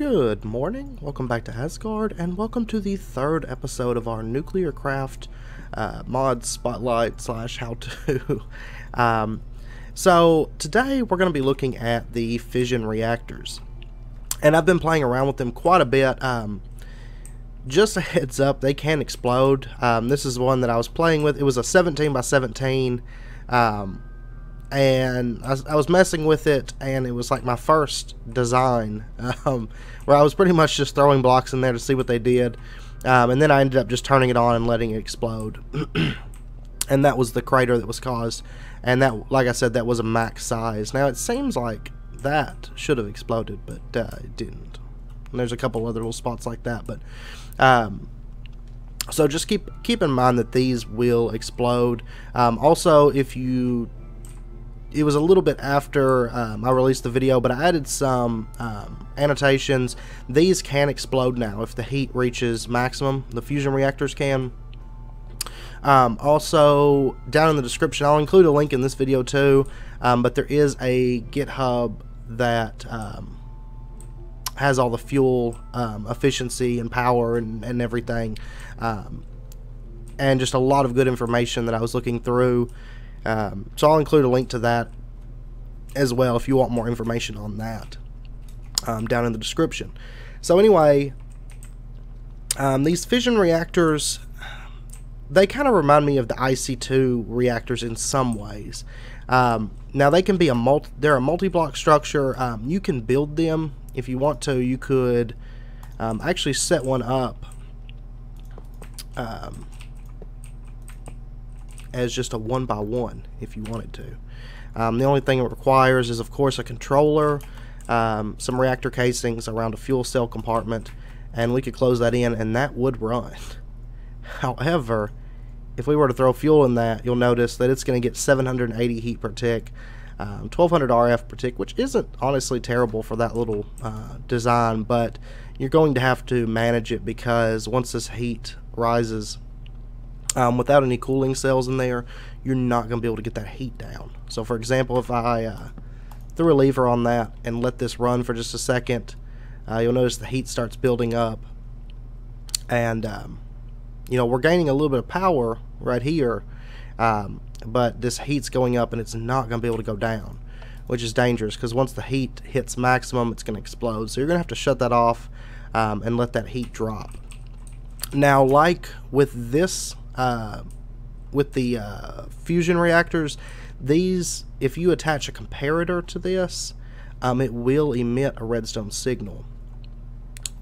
Good morning, welcome back to Asgard, and welcome to the third episode of our Nuclear Craft mod spotlight slash how-to. So today we're going to be looking at the fission reactors, and I've been playing around with them quite a bit. Just a heads up, they can explode. This is one that I was playing with. It was a 17 by 17, and I was messing with it, and it was like my first design, where I was pretty much just throwing blocks in there to see what they did, and then I ended up just turning it on and letting it explode. And that was the crater that was caused, and that, like I said, that was a max size. Now it seems like that should have exploded, but it didn't, and there's a couple other little spots like that. But so just keep in mind that these will explode. Also, if you, it was a little bit after I released the video, but I added some annotations. These can explode now if the heat reaches maximum. The fusion reactors can. Also, down in the description, I'll include a link in this video too, but there is a GitHub that has all the fuel efficiency and power and everything, and just a lot of good information that I was looking through. So I'll include a link to that as well if you want more information on that, down in the description. So anyway, these fission reactors, they kind of remind me of the IC2 reactors in some ways. Now they can be they're a multi-block structure. You can build them if you want to. You could actually set one up as just a 1x1 if you wanted to. The only thing it requires is, of course, a controller, some reactor casings around a fuel cell compartment, and we could close that in and that would run. However, if we were to throw fuel in that, you'll notice that it's going to get 780 heat per tick, 1200 RF per tick, which isn't honestly terrible for that little design, but you're going to have to manage it, because once this heat rises, without any cooling cells in there, you're not going to be able to get that heat down. So for example, if I threw a lever on that and let this run for just a second, you'll notice the heat starts building up, and you know, we're gaining a little bit of power right here, but this heat's going up and it's not going to be able to go down, which is dangerous, because once the heat hits maximum, it's going to explode. So you're going to have to shut that off and let that heat drop. Now, like with this, with the fusion reactors, these, if you attach a comparator to this, it will emit a redstone signal.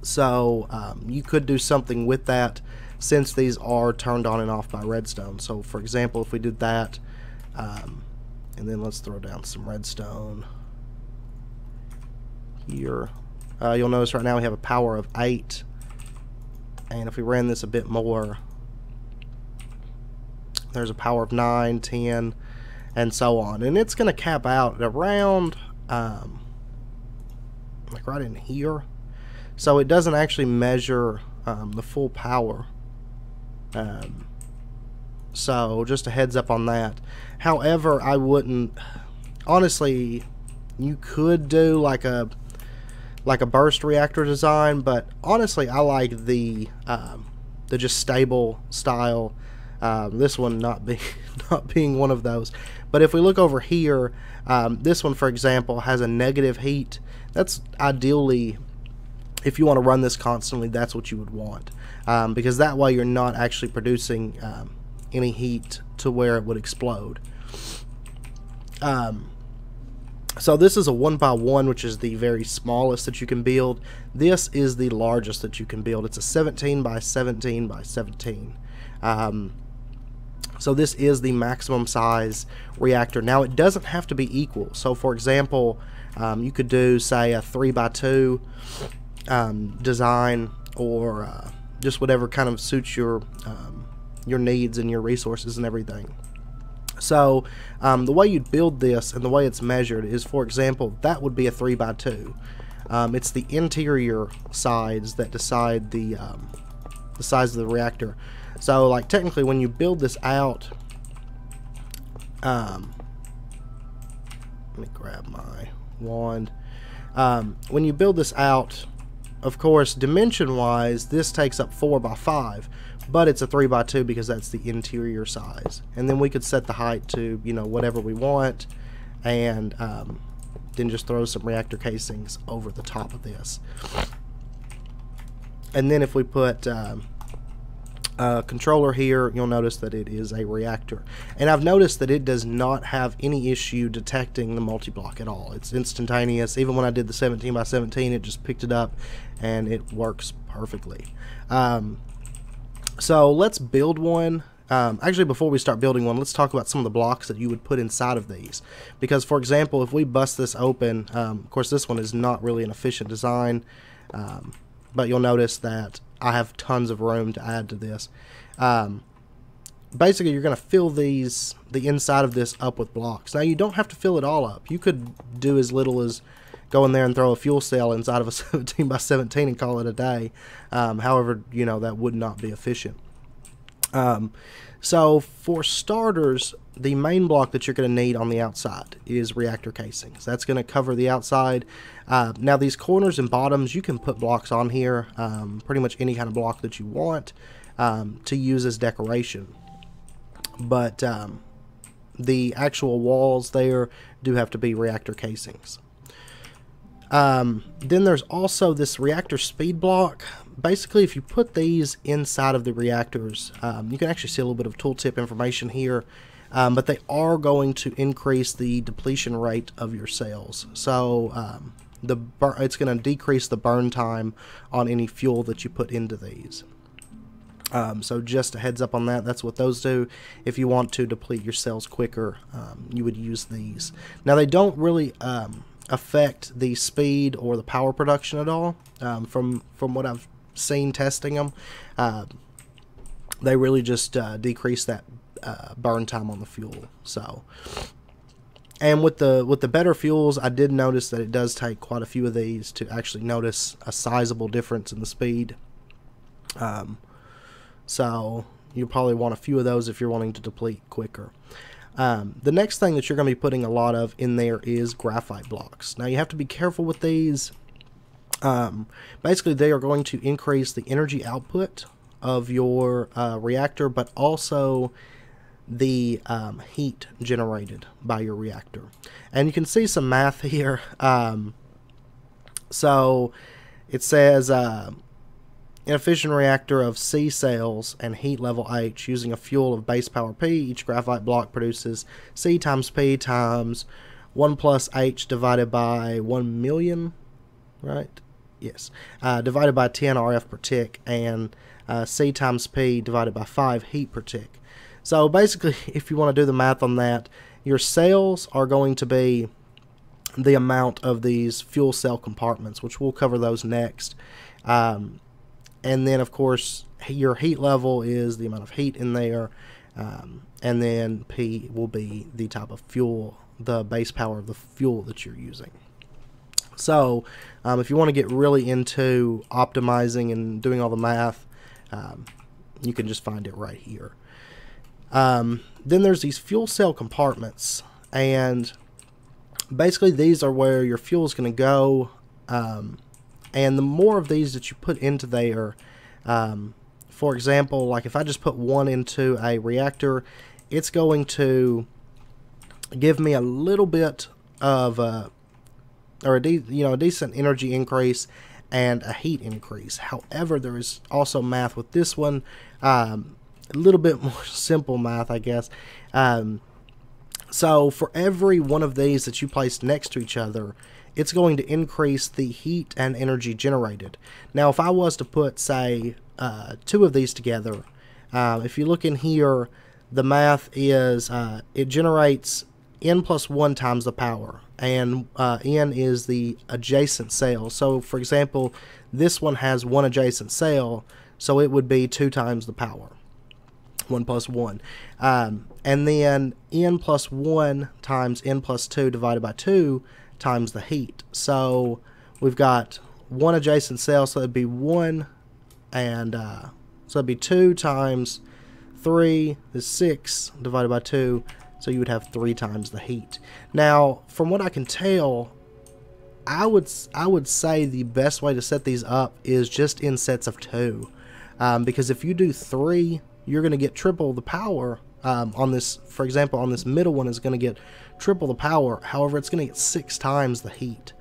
So you could do something with that, since these are turned on and off by redstone. So for example, if we did that, and then let's throw down some redstone here, you'll notice right now we have a power of 8, and if we ran this a bit more, there's a power of 9, 10, and so on. And it's going to cap out at around, like right in here. So it doesn't actually measure the full power. So just a heads up on that. However, I wouldn't, honestly, you could do like a burst reactor design, but honestly, I like the just stable style. This one not being one of those. But if we look over here, this one, for example, has a negative heat. That's ideally, if you want to run this constantly, that's what you would want, because that way you're not actually producing any heat to where it would explode. So this is a 1x1, which is the very smallest that you can build. This is the largest that you can build. It's a 17 by 17 by 17. So this is the maximum size reactor. Now it doesn't have to be equal. So for example, you could do, say, a 3x2 design, or just whatever kind of suits your needs and your resources and everything. So the way you'd build this and the way it's measured is, for example, that would be a 3x2. It's the interior sides that decide the size of the reactor. So, like, technically, when you build this out, let me grab my wand. When you build this out, Of course, dimension-wise, this takes up 4 by 5, but it's a 3 by 2 because that's the interior size. And then we could set the height to, you know, whatever we want, and then just throw some reactor casings over the top of this. And then if we put a controller here, you'll notice that it is a reactor. And I've noticed that it does not have any issue detecting the multi-block at all. It's instantaneous. Even when I did the 17 by 17, it just picked it up and it works perfectly. So let's build one. Actually, before we start building one, let's talk about some of the blocks that you would put inside of these. Because, for example, if we bust this open, of course, this one is not really an efficient design, but you'll notice that I have tons of room to add to this. Basically, you're going to fill these, the inside of this, up with blocks. Now, you don't have to fill it all up. You could do as little as go in there and throw a fuel cell inside of a 17 by 17 and call it a day. However, you know, that would not be efficient. So for starters, the main block that you're going to need on the outside is reactor casings. That's going to cover the outside. Now these corners and bottoms, you can put blocks on here, pretty much any kind of block that you want to use as decoration. But the actual walls there do have to be reactor casings. Then there's also this reactor speed block. Basically, if you put these inside of the reactors, you can actually see a little bit of tooltip information here, but they are going to increase the depletion rate of your cells. So it's going to decrease the burn time on any fuel that you put into these. So just a heads up on that, that's what those do. If you want to deplete your cells quicker, you would use these. Now, they don't really affect the speed or the power production at all. From what I've seen testing them, they really just decrease that burn time on the fuel. So, and with the better fuels, I did notice that it does take quite a few of these to actually notice a sizable difference in the speed. So you probably want a few of those if you're wanting to deplete quicker. The next thing that you're going to be putting a lot of in there is graphite blocks. Now, you have to be careful with these. Basically, they are going to increase the energy output of your reactor, but also the heat generated by your reactor. And you can see some math here. So it says an efficient reactor of C cells and heat level H using a fuel of base power P, each graphite block produces C times P times 1 plus H divided by 1 million, right? Yes. Divided by 10 RF per tick, and C times P divided by 5 heat per tick. So basically, if you want to do the math on that, your cells are going to be the amount of these fuel cell compartments, which we'll cover those next. And then, of course, your heat level is the amount of heat in there, and then P will be the type of fuel, the base power of the fuel that you're using. So if you want to get really into optimizing and doing all the math, you can just find it right here. Then there's these fuel cell compartments, and basically these are where your fuel is going to go. And the more of these that you put into there, for example, like if I just put one into a reactor, it's going to give me a little bit of a decent energy increase and a heat increase. However, there is also math with this one, a little bit more simple math, I guess. So for every one of these that you place next to each other, it's going to increase the heat and energy generated. Now, if I was to put, say, 2 of these together, if you look in here, the math is it generates N plus 1 times the power, and N is the adjacent cell. So, for example, this one has 1 adjacent cell, so it would be 2 times the power, 1 plus 1. And then N plus 1 times N plus 2 divided by 2 times the heat. So we've got 1 adjacent cell, so it'd be 1, and so it'd be 2 times 3 is 6 divided by 2, so you would have 3 times the heat. Now, from what I can tell, I would say the best way to set these up is just in sets of 2, because if you do 3, you're going to get triple the power on this. For example, on this middle one is going to get triple the power. However, it's going to get 6 times the heat,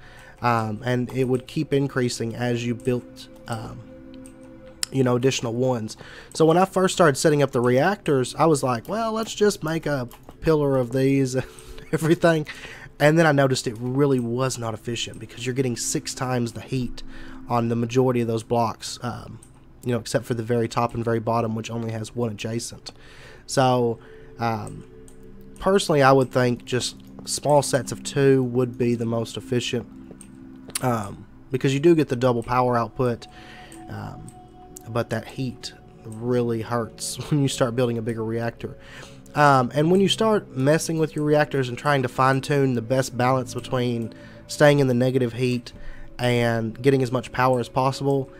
and it would keep increasing as you built, you know, additional ones. So when I first started setting up the reactors, I was like, well, let's just make a pillar of these and everything. And then I noticed it really was not efficient, because you're getting 6 times the heat on the majority of those blocks, you know, except for the very top and very bottom, which only has 1 adjacent. So personally, I would think just small sets of 2 would be the most efficient, because you do get the double power output, but that heat really hurts when you start building a bigger reactor. And when you start messing with your reactors and trying to fine-tune the best balance between staying in the negative heat and getting as much power as possible,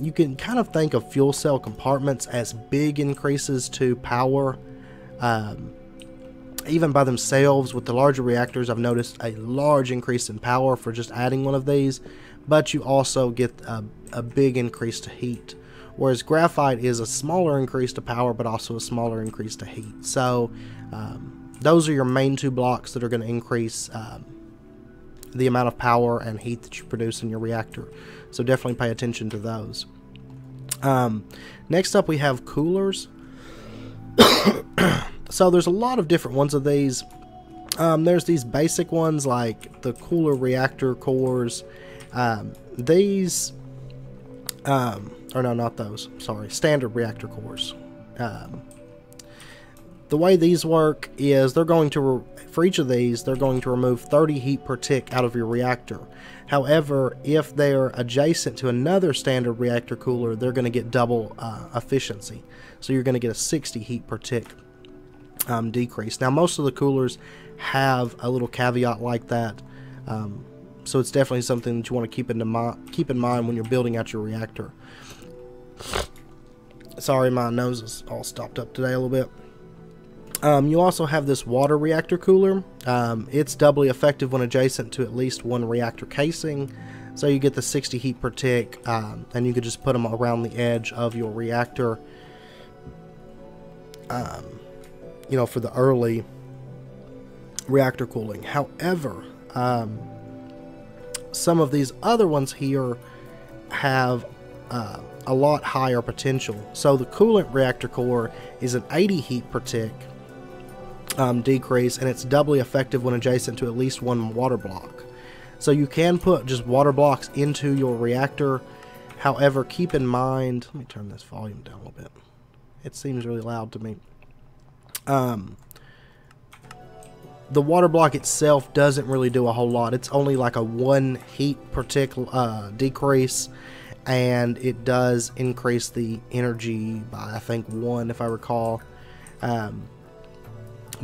you can kind of think of fuel cell compartments as big increases to power. Even by themselves, with the larger reactors, I've noticed a large increase in power for just adding one of these, but you also get a big increase to heat. Whereas graphite is a smaller increase to power, but also a smaller increase to heat. So those are your main 2 blocks that are going to increase the amount of power and heat that you produce in your reactor. So definitely pay attention to those. Next up, we have coolers. So there's a lot of different ones of these. There's these basic ones like the cooler reactor cores. Or no, not those, sorry, standard reactor cores. The way these work is they're going to, for each of these, they're going to remove 30 heat per tick out of your reactor. However, if they're adjacent to another standard reactor cooler, they're going to get double efficiency. So you're going to get a 60 heat per tick decrease. Now, most of the coolers have a little caveat like that, so it's definitely something that you want to keep in mind when you're building out your reactor. Sorry, my nose is all stopped up today a little bit. You also have this water reactor cooler. It's doubly effective when adjacent to at least 1 reactor casing. So you get the 60 heat per tick, and you could just put them around the edge of your reactor, you know, for the early reactor cooling. However, some of these other ones here have a lot higher potential. So the coolant reactor core is an 80 heat per tick decrease, and it's doubly effective when adjacent to at least 1 water block. So you can put just water blocks into your reactor. However, keep in mind, let me turn this volume down a little bit. It seems really loud to me. The water block itself doesn't really do a whole lot. It's only like a 1 heat per tick decrease, and it does increase the energy by, I think, 1 if I recall.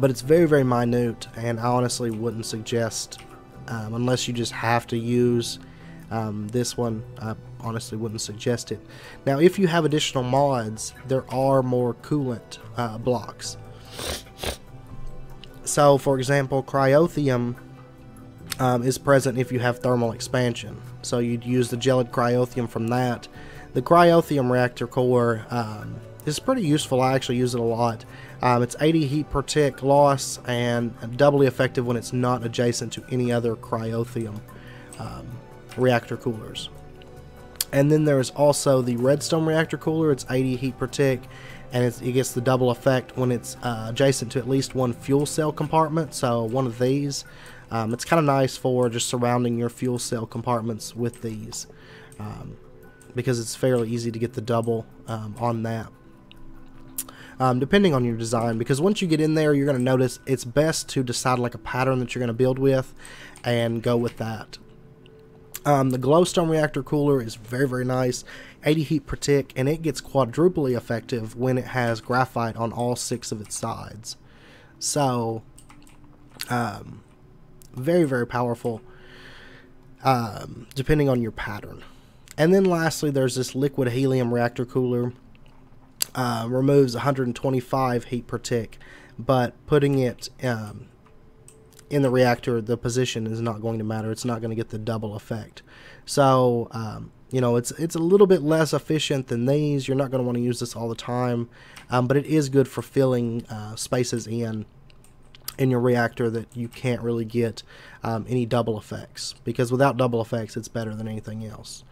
But it's very, very minute, and I honestly wouldn't suggest, unless you just have to use this one, I honestly wouldn't suggest it. Now, if you have additional mods, there are more coolant blocks. So, for example, cryotherm is present if you have thermal expansion. So you'd use the gelid cryotherm from that. The cryotherm reactor core is pretty useful. I actually use it a lot. It's 80 heat per tick loss and doubly effective when it's not adjacent to any other cryotherm reactor coolers. And then there's also the redstone reactor cooler. It's 80 heat per tick, and it gets the double effect when it's adjacent to at least 1 fuel cell compartment, so 1 of these. It's kind of nice for just surrounding your fuel cell compartments with these, because it's fairly easy to get the double on that, depending on your design. Because once you get in there, you're going to notice it's best to decide like a pattern that you're going to build with and go with that. The glowstone reactor cooler is very, very nice, 80 heat per tick, and it gets quadruply effective when it has graphite on all 6 of its sides. So, very, very powerful, depending on your pattern. And then lastly, there's this liquid helium reactor cooler. Removes 125 heat per tick, but putting it in the reactor, the position is not going to matter. It's not going to get the double effect. So, you know, it's a little bit less efficient than these. You're not going to want to use this all the time, but it is good for filling spaces in your reactor that you can't really get any double effects, because without double effects, it's better than anything else.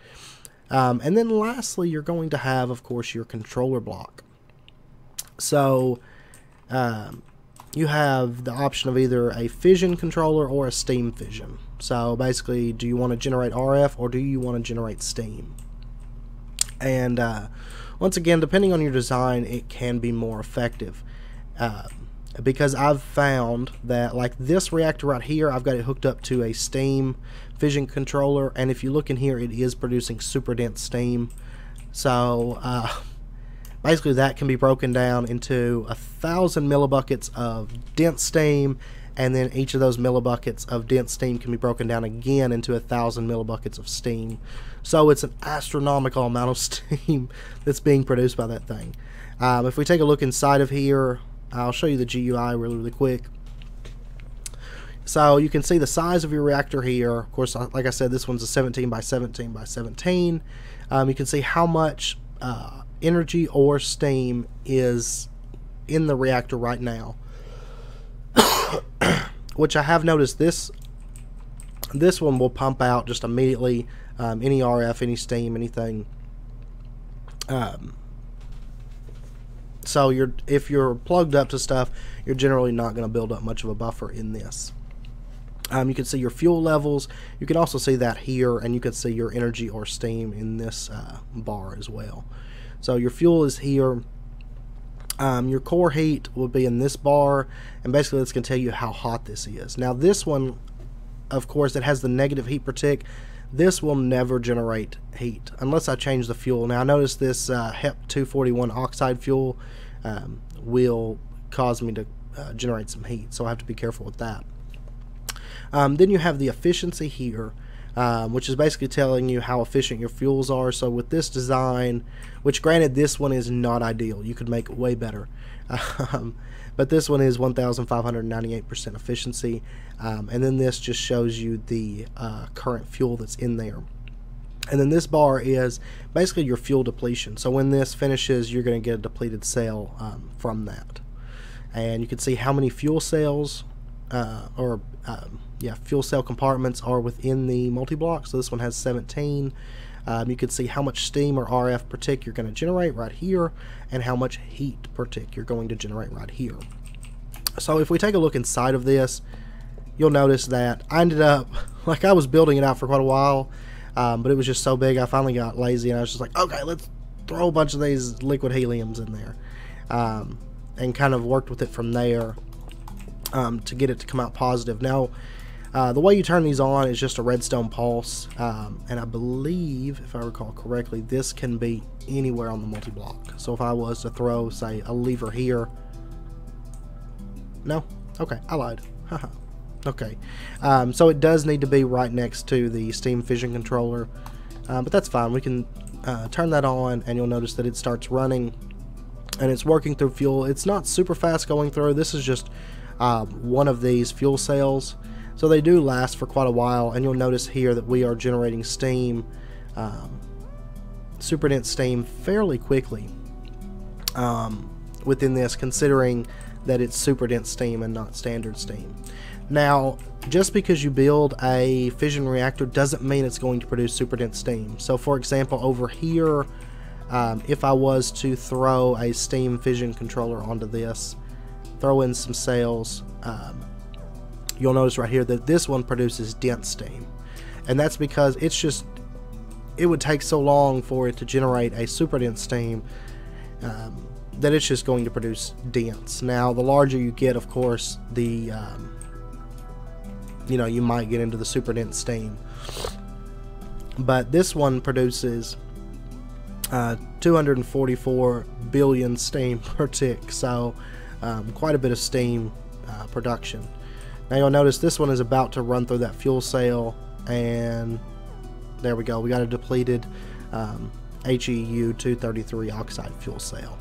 And then lastly, you're going to have, of course, your controller block. So you have the option of either a fission controller or a steam fission. So basically, do you want to generate RF or do you want to generate steam? And once again, depending on your design, it can be more effective. Because I've found that, like this reactor right here, I've got it hooked up to a steam fission controller, and if you look in here, it is producing super dense steam. So basically that can be broken down into 1,000 millibuckets of dense steam, and then each of those millibuckets of dense steam can be broken down again into 1,000 millibuckets of steam. So it's an astronomical amount of steam that's being produced by that thing. If we take a look inside of here, I'll show you the GUI really quick. So you can see the size of your reactor here. Of course, like I said, this one's a 17 by 17 by 17. You can see how much energy or steam is in the reactor right now. Which I have noticed this one will pump out just immediately any RF, any steam, anything. So if you're plugged up to stuff, you're generally not going to build up much of a buffer in this. You can see your fuel levels. You can also see that here, and you can see your energy or steam in this bar as well. So your fuel is here. Your core heat will be in this bar, and basically it's going to tell you how hot this is. Now this one, of course, it has the negative heat per tick. This will never generate heat unless I change the fuel. Now I notice this HEP 241 oxide fuel will cause me to generate some heat, so I have to be careful with that. Then you have the efficiency here, which is basically telling you how efficient your fuels are. So with this design, which granted this one is not ideal, you could make it way better, but this one is 1,598% efficiency, and then this just shows you the current fuel that's in there. And then this bar is basically your fuel depletion, so when this finishes, you're going to get a depleted cell from that. And you can see how many fuel cells fuel cell compartments are within the multi-block. So this one has 17. You can see how much steam or RF per tick you're going to generate right here, and how much heat per tick you're going to generate right here. So if we take a look inside of this, you'll notice that I ended up, like, I was building it out for quite a while, but it was just so big I finally got lazy, and I was just like, okay, let's throw a bunch of these liquid heliums in there, and kind of worked with it from there to get it to come out positive. Now the way you turn these on is just a redstone pulse, and I believe, if I recall correctly, this can be anywhere on the multi-block. So if I was to throw, say, a lever here, no, okay, I lied, haha. Okay, so it does need to be right next to the steam fission controller, but that's fine. We can turn that on, and you'll notice that it starts running, and it's working through fuel. It's not super fast going through. This is just one of these fuel cells. So they do last for quite a while, and you'll notice here that we are generating steam, super dense steam, fairly quickly within this, considering that it's super dense steam and not standard steam. Now, just because you build a fission reactor doesn't mean it's going to produce super dense steam. So for example, over here, if I was to throw a steam fission controller onto this, throw in some cells, you'll notice right here that this one produces dense steam, and that's because it's just, it would take so long for it to generate a super dense steam that it's just going to produce dense. Now the larger you get, of course, the you know, you might get into the super dense steam, but this one produces 244 billion steam per tick, so quite a bit of steam production. Now you'll notice this one is about to run through that fuel cell, and there we go. We got a depleted HEU 233 oxide fuel cell,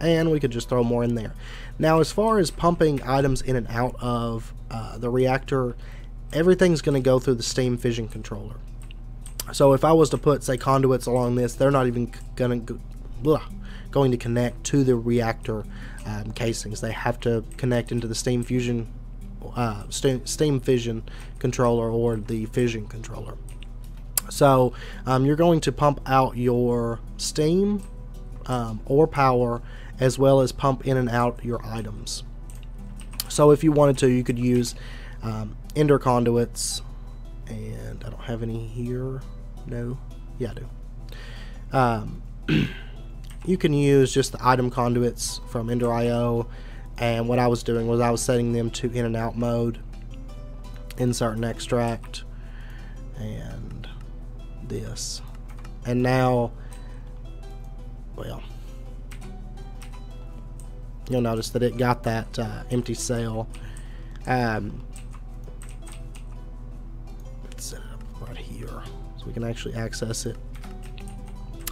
and we could just throw more in there. Now as far as pumping items in and out of the reactor, everything's going to go through the steam fission controller. So if I was to put, say, conduits along this, they're not even going to connect to the reactor casings. They have to connect into the steam fusion, steam fission controller or the fission controller. So you're going to pump out your steam or power, as well as pump in and out your items. So if you wanted to, you could use Ender conduits, and I don't have any here. No, yeah, I do. You can use just the item conduits from Ender IO, and what I was doing was I was setting them to in and out mode, insert and extract, and this. And now, well, you'll notice that it got that empty cell. Let's set it up right here so we can actually access it.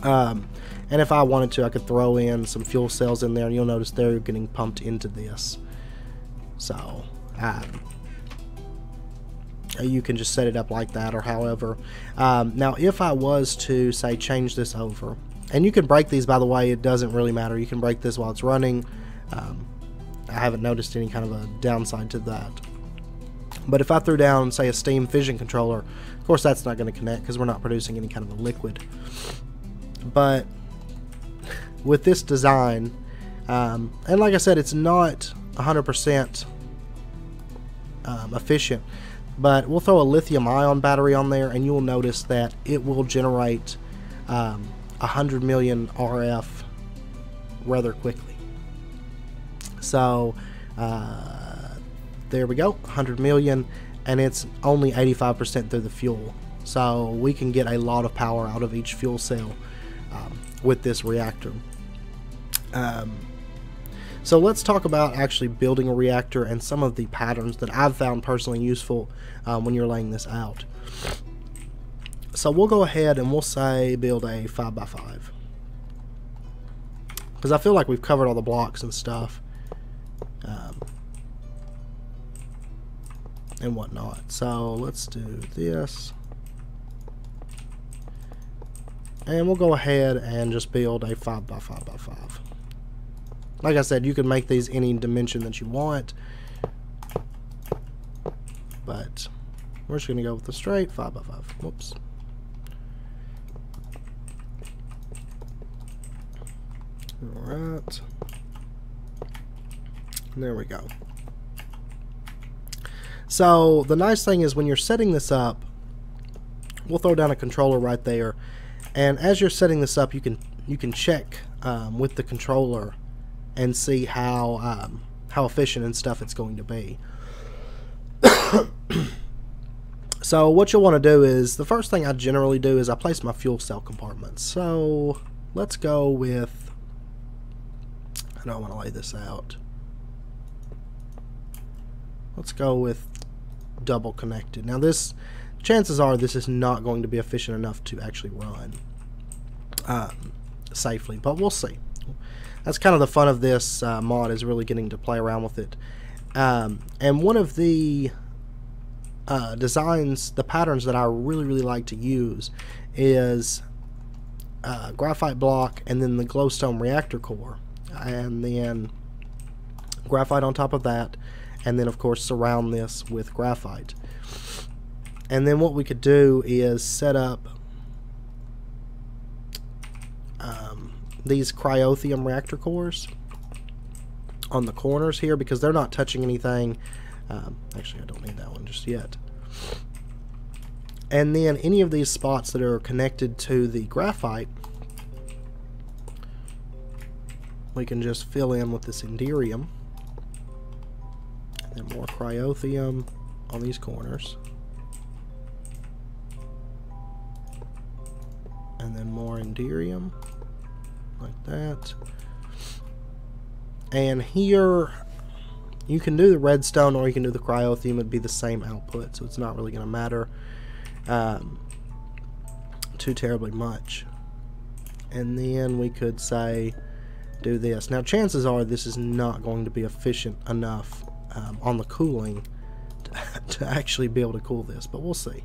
And if I wanted to, I could throw in some fuel cells in there, and you'll notice they're getting pumped into this. So you can just set it up like that, or however. Now if I was to, say, change this over, and you can break these, by the way, it doesn't really matter. You can break this while it's running. I haven't noticed any kind of a downside to that. But if I threw down, say, a steam fission controller, of course that's not going to connect because we're not producing any kind of a liquid. But with this design, and like I said, it's not 100% efficient, but we'll throw a lithium-ion battery on there, and you will notice that it will generate 100 million RF rather quickly. So there we go, 100 million, and it's only 85% through the fuel. So we can get a lot of power out of each fuel cell with this reactor. So let's talk about actually building a reactor and some of the patterns that I've found personally useful when you're laying this out. So we'll go ahead and we'll say build a 5x5, because I feel like we've covered all the blocks and stuff and whatnot. So let's do this, and we'll go ahead and just build a 5x5x5. Like I said, you can make these any dimension that you want, but we're just going to go with the straight 5x5. Whoops. Alright. There we go. So the nice thing is when you're setting this up, we'll throw down a controller right there, and as you're setting this up, you can check with the controller and see how efficient and stuff it's going to be. So what you'll want to do is, the first thing I generally do is I place my fuel cell compartments. So let's go with, I don't want to lay this out, let's go with double connected. Now this, chances are this is not going to be efficient enough to actually run safely, but we'll see. That's kind of the fun of this mod, is really getting to play around with it. And one of the designs, the patterns that I really like to use is graphite block, and then the glowstone reactor core, and then graphite on top of that, and then of course surround this with graphite. And then what we could do is set up these cryotherm reactor cores on the corners here, because they're not touching anything. Actually, I don't need that one just yet. And then any of these spots that are connected to the graphite, we can just fill in with this Enderium. And then more cryotherm on these corners. And then more Enderium, like that. And here, you can do the redstone or you can do the cryotherm. It'd be the same output, so it's not really going to matter too terribly much. And then we could say, do this. Now, chances are this is not going to be efficient enough on the cooling to actually be able to cool this, but we'll see.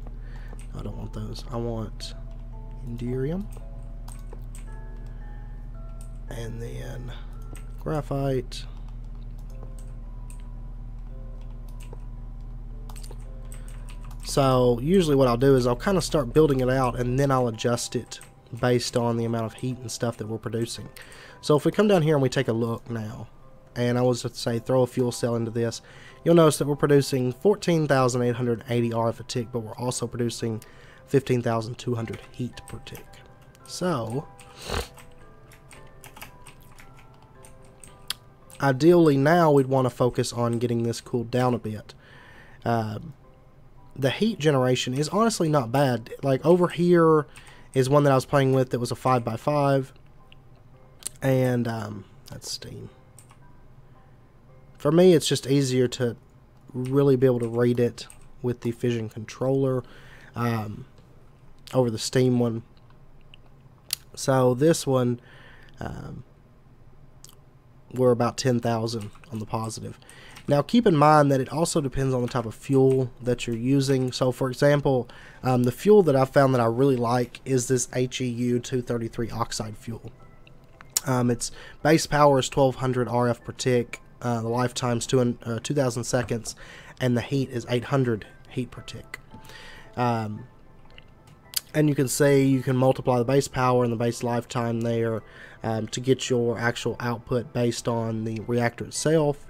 I don't want those. I want Endurium, and then graphite, so usually what I'll do is I'll kind of start building it out and then I'll adjust it based on the amount of heat and stuff that we're producing. So if we come down here and we take a look now, and I was to say throw a fuel cell into this, you'll notice that we're producing 14,880 RF a tick, but we're also producing 15,200 heat per tick. So ideally now we'd want to focus on getting this cooled down a bit. The heat generation is honestly not bad. Like over here is one that I was playing with that was a 5x5, and that's steam. For me it's just easier to really be able to read it with the fission controller over the steam one. So this one, we're about 10,000 on the positive. Now keep in mind that it also depends on the type of fuel that you're using. So for example, the fuel that I found that I really like is this HEU 233 oxide fuel. Its base power is 1200 RF per tick, the lifetime's 2,000 seconds, and the heat is 800 heat per tick. And you can see you can multiply the base power and the base lifetime there to get your actual output based on the reactor itself.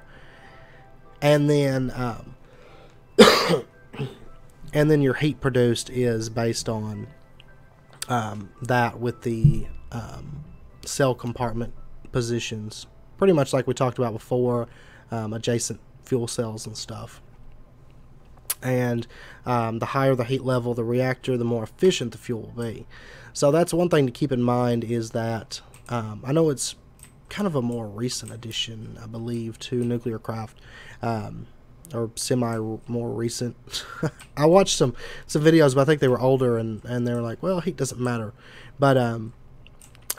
And then and then your heat produced is based on that with the cell compartment positions, pretty much like we talked about before, adjacent fuel cells and stuff. And the higher the heat level of the reactor, the more efficient the fuel will be. So that's one thing to keep in mind, is that I know it's kind of a more recent addition, I believe, to Nuclear Craft, or semi more recent. I watched some videos, but I think they were older, and they were like, well, heat doesn't matter. But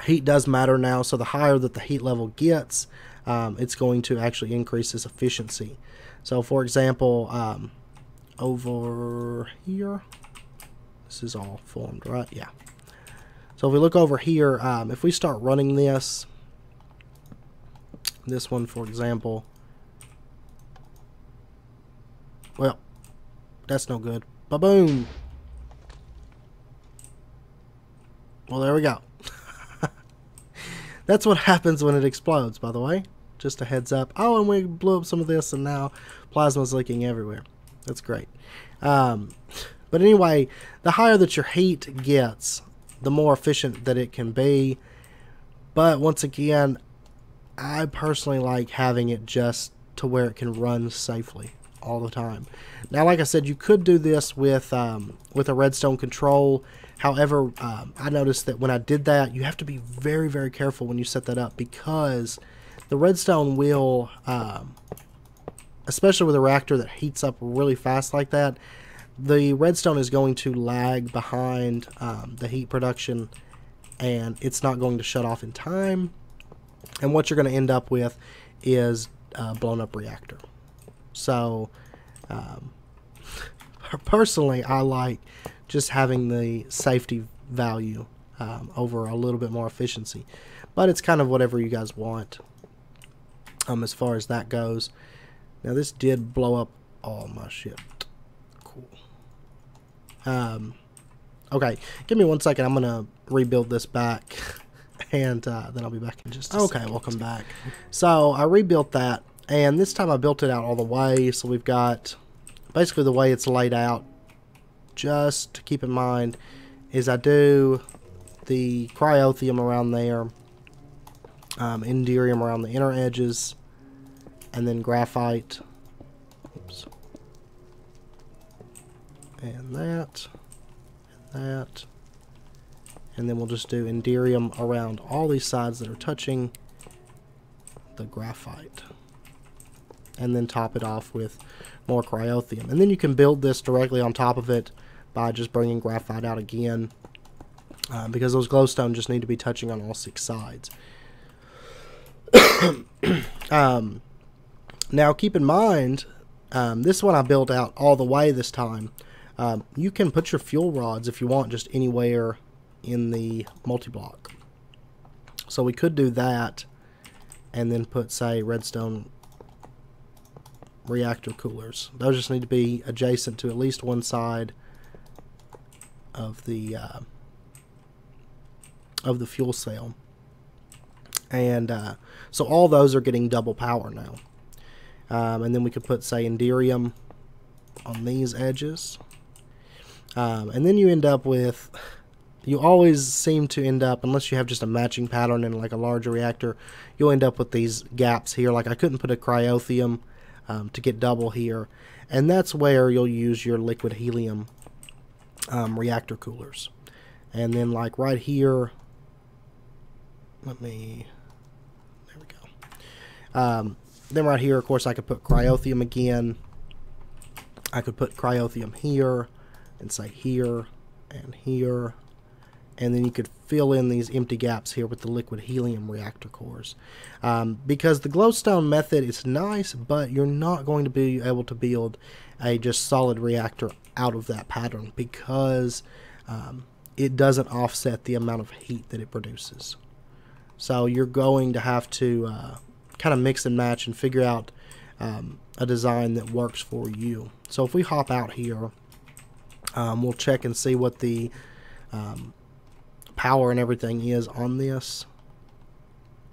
heat does matter now, so the higher that the heat level gets, it's going to actually increase its efficiency. So for example, over here, this is all formed, right? Yeah. So if we look over here, if we start running this one, for example, well, that's no good. Ba-boom! Well, there we go. That's what happens when it explodes, by the way. Just a heads up. Oh, and we blew up some of this, and now plasma's leaking everywhere. That's great. But anyway, the higher that your heat gets, the more efficient that it can be. But once again, I personally like having it just to where it can run safely all the time. Now, like I said, you could do this with a redstone control. However, I noticed that when I did that, you have to be very, very careful when you set that up, because the redstone will... especially with a reactor that heats up really fast like that, the redstone is going to lag behind the heat production, and it's not going to shut off in time. And what you're going to end up with is a blown up reactor. So personally, I like just having the safety value over a little bit more efficiency, but it's kind of whatever you guys want as far as that goes. Now this did blow up all my shit. Cool. Okay, give me 1 second. I'm gonna rebuild this back, and then I'll be back in just a second. Okay, welcome back. So I rebuilt that, and this time I built it out all the way. So we've got basically the way it's laid out. Just to keep in mind is I do the cryothium around there, Endurium around the inner edges, and then graphite. Oops. And that, and that, and then we'll just do Endurium around all these sides that are touching the graphite, and then top it off with more cryothium. And then you can build this directly on top of it by just bringing graphite out again, because those glowstone just need to be touching on all 6 sides. Now keep in mind This one I built out all the way this time. You can put your fuel rods, if you want, just anywhere in the multi-block. So we could do that and then put, say, redstone reactor coolers. Those just need to be adjacent to at least one side of the fuel cell. And so all those are getting double power now. And then we could put, say, Enderium on these edges. And then you end up with... You always seem to end up, unless you have just a matching pattern in like a larger reactor, you'll end up with these gaps here. Like I couldn't put a cryotherm to get double here. And that's where you'll use your liquid helium reactor coolers. And then like right here, let me, there we go. Then right here, of course, I could put cryotherm again. I could put cryotherm here and say here and here. And then you could fill in these empty gaps here with the liquid helium reactor cores. Because the glowstone method is nice, but you're not going to be able to build a just solid reactor out of that pattern because it doesn't offset the amount of heat that it produces. So you're going to have to kind of mix and match and figure out a design that works for you. So if we hop out here, we'll check and see what the... power and everything is on this.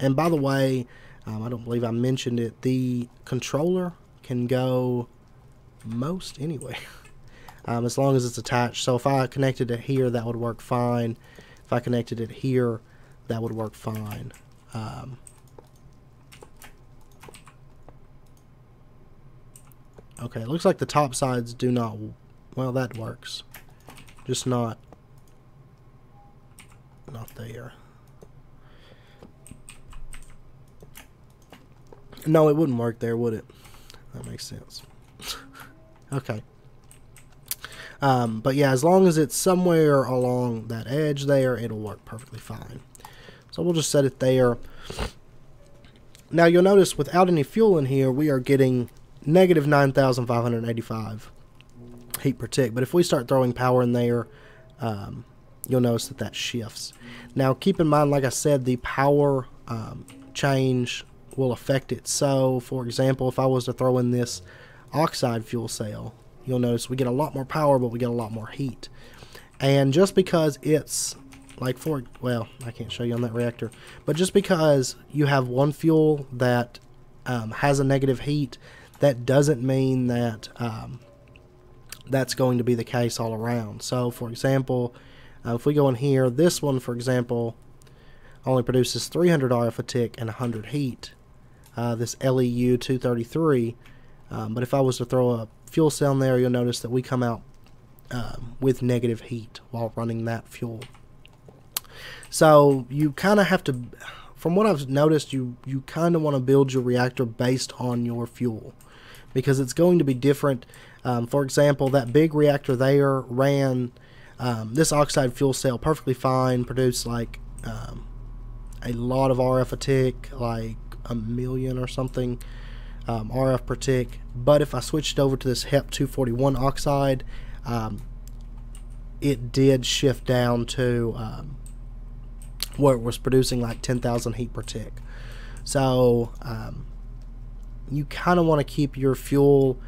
And by the way, I don't believe I mentioned it, the controller can go most anyway as long as it's attached. So if I connected it here, that would work fine. If I connected it here, that would work fine. Okay, it looks like the top sides do not, well, that works, just not there. No, it wouldn't work there, would it? That makes sense. Okay. But yeah, as long as it's somewhere along that edge there, it'll work perfectly fine. So we'll just set it there. Now you'll notice without any fuel in here, we are getting negative 9,585 heat per tick. But if we start throwing power in there, you'll notice that that shifts. Now keep in mind, like I said, the power change will affect it. So for example, if I was to throw in this oxide fuel cell, you'll notice we get a lot more power, but we get a lot more heat. And just because it's like for, well, I can't show you on that reactor, but just because you have one fuel that has a negative heat, that doesn't mean that that's going to be the case all around. So for example, if we go in here, this one, for example, only produces 300 RF a tick and 100 heat, this LEU 233. But if I was to throw a fuel cell in there, you'll notice that we come out with negative heat while running that fuel. So you kind of have to, from what I've noticed, you kind of want to build your reactor based on your fuel, because it's going to be different. For example, that big reactor there ran... this oxide fuel cell perfectly fine, produced like a lot of RF a tick, like 1,000,000 or something RF per tick. But if I switched over to this HEP 241 oxide, it did shift down to where it was producing like 10,000 heat per tick. So you kind of want to keep your fuel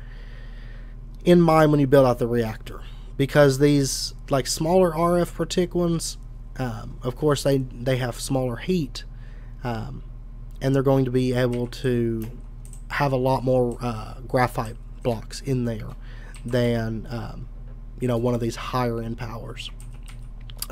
in mind when you build out the reactor, because these like smaller RF per tick ones, of course they have smaller heat, and they're going to be able to have a lot more graphite blocks in there than you know, one of these higher end powers.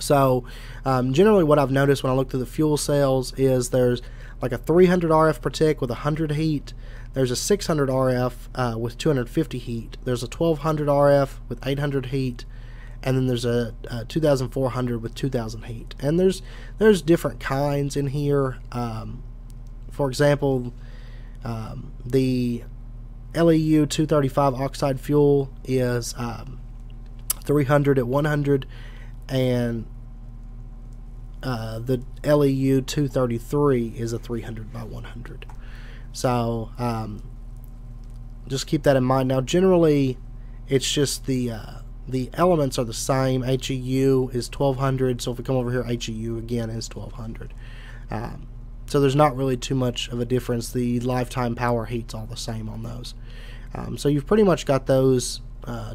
So generally what I've noticed when I look through the fuel cells is there's like a 300 RF per tick with 100 heat. There's a 600 RF with 250 heat. There's a 1200 RF with 800 heat, and then there's a 2400 with 2000 heat. And there's different kinds in here. For example, the LEU 235 oxide fuel is 300 at 100, and the LEU 233 is a 300 by 100. So Just keep that in mind. Now, generally, it's just the elements are the same. HEU is 1200, so if we come over here, HEU again is 1200. So there's not really too much of a difference. The lifetime power heat's all the same on those. So you've pretty much got those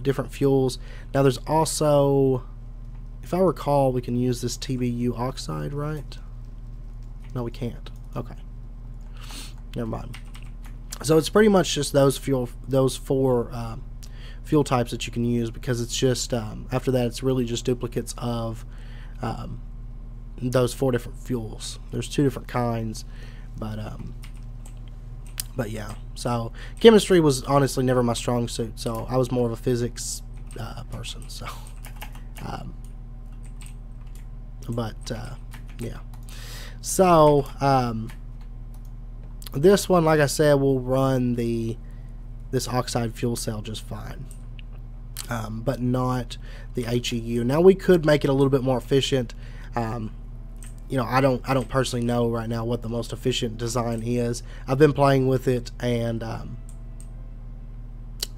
different fuels. Now there's also, if I recall, we can use this TBU oxide, right? No, we can't. Okay. Never mind. So it's pretty much just those four fuel types that you can use, because it's just, after that, it's really just duplicates of those four different fuels. There's two different kinds, but yeah. So chemistry was honestly never my strong suit, so I was more of a physics person. So, yeah. So this one, like I said, will run this oxide fuel cell just fine, but not the HEU. Now we could make it a little bit more efficient. You know, I don't personally know right now what the most efficient design is. I've been playing with it and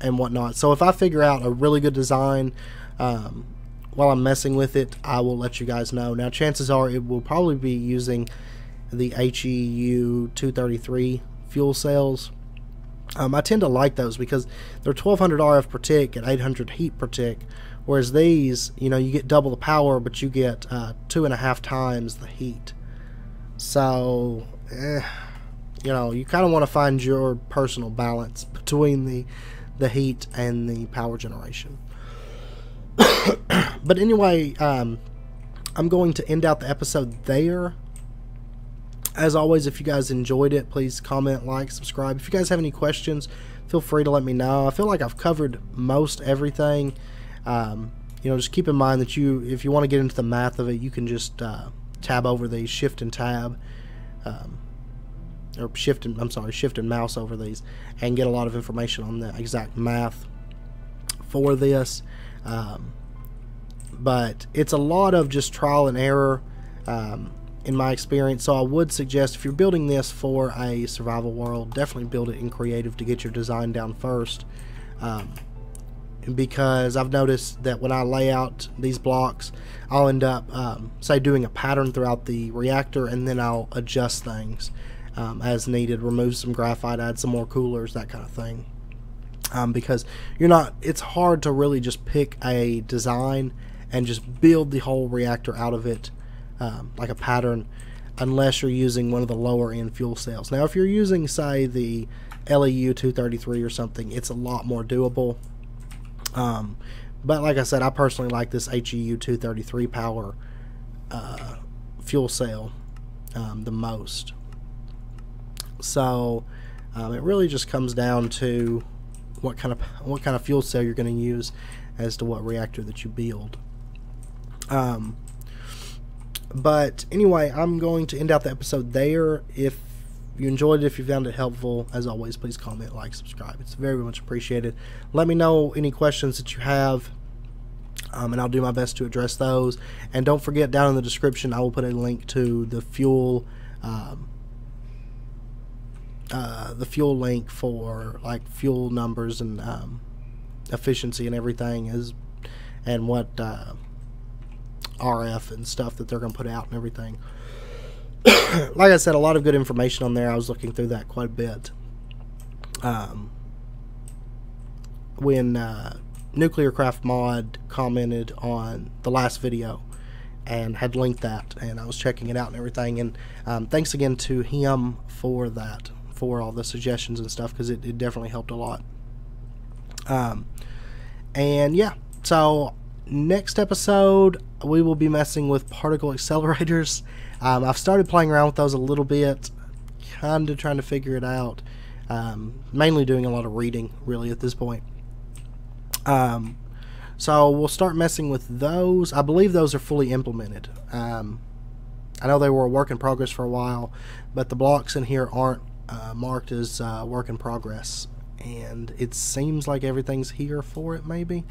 whatnot. So if I figure out a really good design while I'm messing with it, I will let you guys know. Now, chances are it will probably be using the HEU 233 fuel cells. I tend to like those because they're 1200 RF per tick and 800 heat per tick. Whereas these, you know, you get double the power, but you get 2.5 times the heat. So, you know, you kind of want to find your personal balance between the heat and the power generation. But anyway, I'm going to end out the episode there. As always, if you guys enjoyed it, please comment, like, subscribe. If you guys have any questions, feel free to let me know. I feel like I've covered most everything. You know, just keep in mind that if you want to get into the math of it, you can just tab over these, shift and tab, or shift and mouse over these, and get a lot of information on the exact math for this. But it's a lot of just trial and error in my experience. So I would suggest, if you're building this for a survival world, definitely build it in creative to get your design down first. Because I've noticed that when I lay out these blocks, I'll end up, say, doing a pattern throughout the reactor, and then I'll adjust things as needed, remove some graphite, add some more coolers, that kind of thing. Because it's hard to really just pick a design and just build the whole reactor out of it like a pattern, unless you're using one of the lower end fuel cells. Now, if you're using, say, the LEU 233 or something, it's a lot more doable. But like I said, I personally like this HEU 233 power fuel cell the most. So it really just comes down to what kind of fuel cell you're going to use as to what reactor that you build. But anyway, I'm going to end out the episode there. If you enjoyed it, if you found it helpful, as always, please comment, like, subscribe. It's very much appreciated. Let me know any questions that you have, and I'll do my best to address those. And don't forget, down in the description, I will put a link to the fuel link for, like, fuel numbers and efficiency and everything, and what RF and stuff that they're going to put out and everything. Like I said, a lot of good information on there. I was looking through that quite a bit. When Nuclear Craft Mod commented on the last video and had linked that, and I was checking it out and everything, and thanks again to him for that, for all the suggestions and stuff, because it definitely helped a lot. And yeah, so next episode we will be messing with particle accelerators. I've started playing around with those a little bit, kind of trying to figure it out, mainly doing a lot of reading really at this point. So we'll start messing with those. I believe those are fully implemented. I know they were a work in progress for a while, but the blocks in here aren't marked as work in progress, and it seems like everything's here for it, maybe.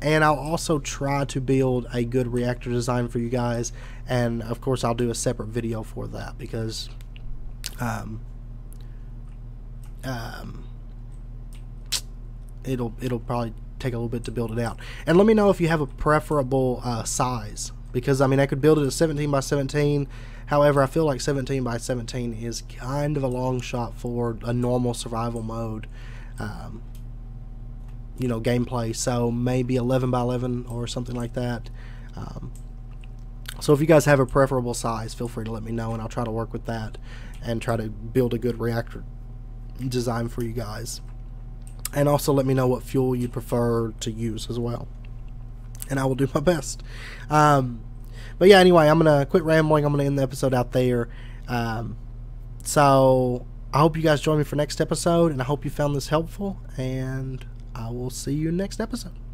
And I'll also try to build a good reactor design for you guys, and of course I'll do a separate video for that, because it'll probably take a little bit to build it out. And let me know if you have a preferable size, because I mean I could build it as 17 by 17. However, I feel like 17 by 17 is kind of a long shot for a normal survival mode you know, gameplay, so maybe 11 by 11 or something like that. So if you guys have a preferable size, feel free to let me know, and I'll try to work with that and try to build a good reactor design for you guys. And also let me know what fuel you prefer to use as well, and I will do my best. But yeah, anyway, I'm going to quit rambling. I'm going to end the episode out there. So I hope you guys join me for next episode, and I hope you found this helpful, and I will see you next episode.